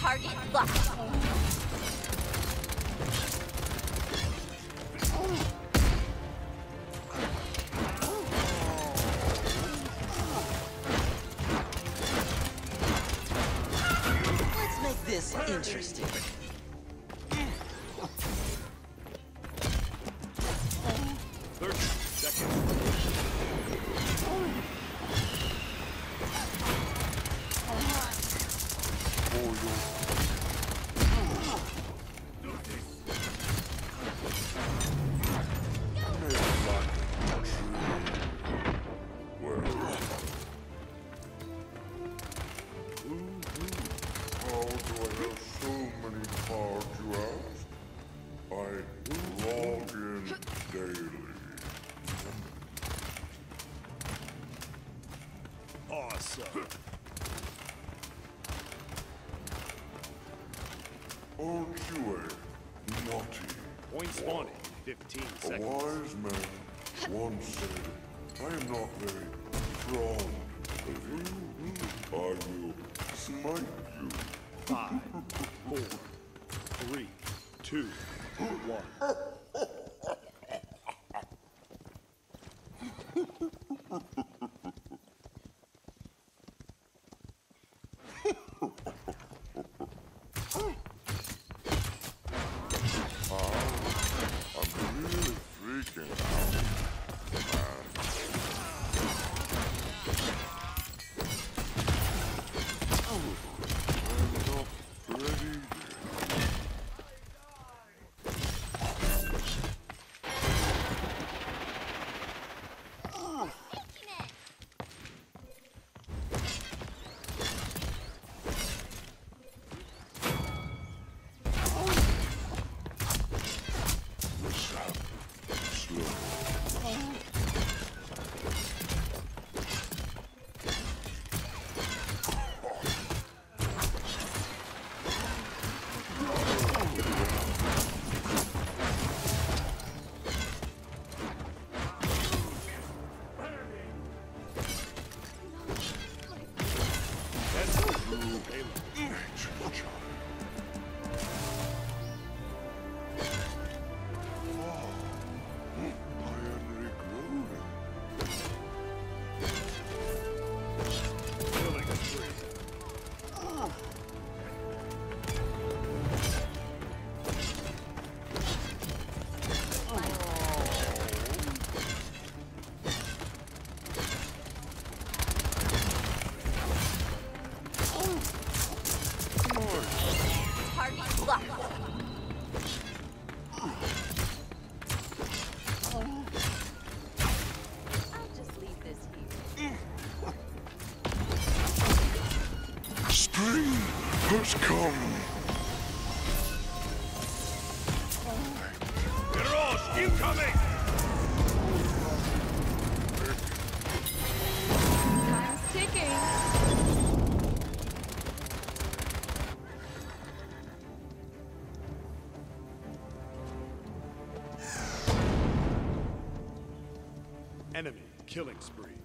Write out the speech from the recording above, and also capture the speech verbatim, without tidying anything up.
Target locked. Let's make this interesting. A wise man once said, I am not very fond of you. I will smite you. Five, four, three, two, one. Come. Enemy killing spree.